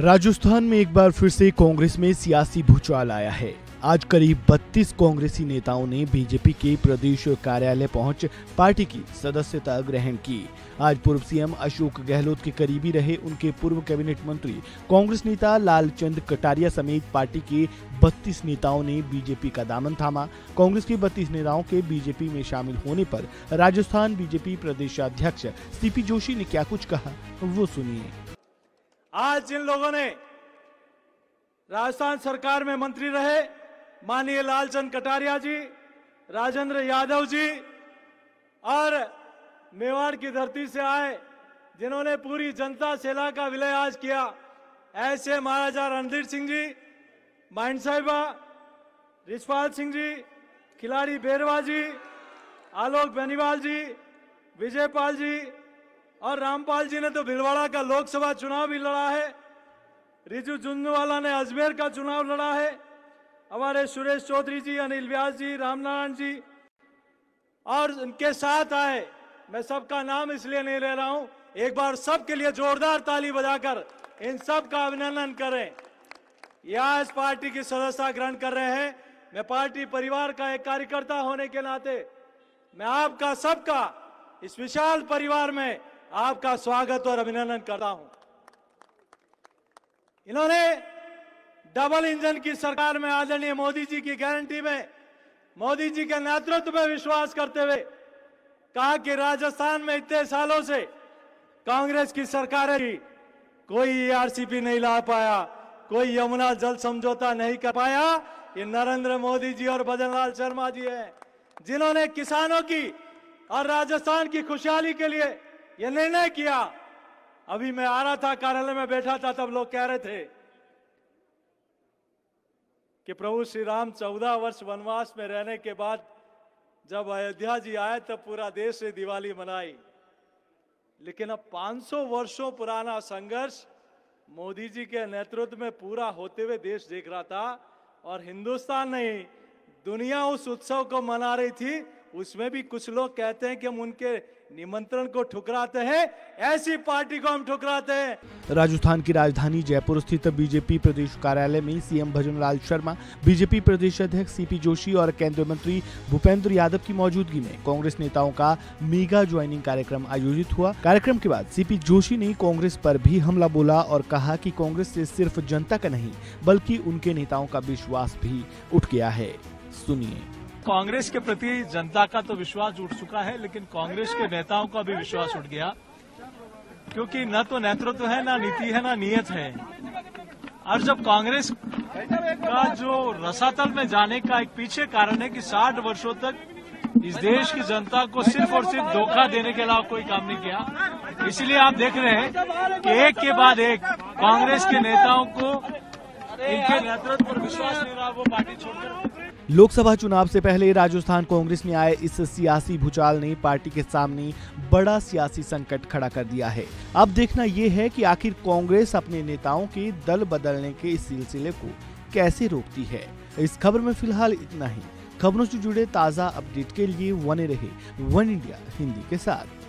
राजस्थान में एक बार फिर से कांग्रेस में सियासी भूचाल आया है। आज करीब 32 कांग्रेसी नेताओं ने बीजेपी के प्रदेश कार्यालय पहुंच पार्टी की सदस्यता ग्रहण की। आज पूर्व सीएम अशोक गहलोत के करीबी रहे उनके पूर्व कैबिनेट मंत्री कांग्रेस नेता लालचंद कटारिया समेत पार्टी के 32 नेताओं ने बीजेपी का दामन थामा। कांग्रेस के 32 नेताओं के बीजेपी में शामिल होने पर राजस्थान बीजेपी प्रदेशाध्यक्ष सीपी जोशी ने क्या कुछ कहा, वो सुनिए। आज जिन लोगों ने राजस्थान सरकार में मंत्री रहे, माननीय लालचंद कटारिया जी, राजेंद्र यादव जी और मेवाड़ की धरती से आए, जिन्होंने पूरी जनता सेला का विलय आज किया, ऐसे महाराजा रणधीर सिंह जी, माइन साहिबा, रिसपाल सिंह जी, खिलाड़ी बेरवा जी, आलोक बेनिवाल जी, विजयपाल जी और रामपाल जी ने तो भीलवाड़ा का लोकसभा चुनाव भी लड़ा है। रिजु झुंझुवाला ने अजमेर का चुनाव लड़ा है। हमारे सुरेश चौधरी जी, अनिल व्यास जी, रामनारायण जी और उनके साथ आए। मैं सबका नाम इसलिए नहीं ले रहा हूं, एक बार सबके लिए जोरदार ताली बजाकर इन सब का अभिनंदन करें। यह इस पार्टी की सदस्यता ग्रहण कर रहे हैं। मैं पार्टी परिवार का एक कार्यकर्ता होने के नाते मैं आपका सबका इस विशाल परिवार में आपका स्वागत और अभिनंदन करता हूं। इन्होंने डबल इंजन की सरकार में आदरणीय मोदी जी की गारंटी में, मोदी जी के नेतृत्व में विश्वास करते हुए कहा कि राजस्थान में इतने सालों से कांग्रेस की सरकारें थी, कोई आरसीपी नहीं ला पाया, कोई यमुना जल समझौता नहीं कर पाया। ये नरेंद्र मोदी जी और भजनलाल शर्मा जी हैं, जिन्होंने किसानों की और राजस्थान की खुशहाली के लिए ये निर्णय किया। अभी मैं आ रहा था, कार्यालय में बैठा था, तब लोग कह रहे थे कि प्रभु श्री राम 14 वर्ष वनवास में रहने के बाद जब अयोध्या जी आए तब पूरा देश ने दिवाली मनाई, लेकिन अब 500 वर्षों पुराना संघर्ष मोदी जी के नेतृत्व में पूरा होते हुए देश देख रहा था। और हिंदुस्तान नहीं, दुनिया उस उत्सव को मना रही थी। उसमें भी कुछ लोग कहते हैं कि हम उनके निमंत्रण को ठुकराते हैं, ऐसी पार्टी को हम ठुकराते हैं। राजस्थान की राजधानी जयपुर स्थित बीजेपी प्रदेश कार्यालय में सीएम भजनलाल शर्मा, बीजेपी प्रदेश अध्यक्ष सीपी जोशी और केंद्रीय मंत्री भूपेंद्र यादव की मौजूदगी में कांग्रेस नेताओं का मेगा ज्वाइनिंग कार्यक्रम आयोजित हुआ। कार्यक्रम के बाद सीपी जोशी ने कांग्रेस पर भी हमला बोला और कहा कि कांग्रेस से सिर्फ जनता का नहीं बल्कि उनके नेताओं का विश्वास भी उठ गया है। सुनिए। कांग्रेस के प्रति जनता का तो विश्वास उठ चुका है, लेकिन कांग्रेस के नेताओं का भी विश्वास उठ गया, क्योंकि न तो नेतृत्व है, न नीति है, न नीयत है। और जब कांग्रेस का जो रसातल में जाने का एक पीछे कारण है कि 60 वर्षों तक इस देश की जनता को सिर्फ और सिर्फ धोखा देने के अलावा कोई काम नहीं किया, इसलिए आप देख रहे हैं कि एक के बाद एक कांग्रेस के नेताओं को इनके नेतृत्व पर विश्वास नहीं रहा, वो पार्टी छोड़कर। लोकसभा चुनाव से पहले राजस्थान कांग्रेस में आए इस सियासी भूचाल ने पार्टी के सामने बड़ा सियासी संकट खड़ा कर दिया है। अब देखना ये है कि आखिर कांग्रेस अपने नेताओं के दल बदलने के इस सिलसिले को कैसे रोकती है। इस खबर में फिलहाल इतना ही। खबरों से जुड़े ताज़ा अपडेट के लिए बने रहे वन इंडिया हिंदी के साथ।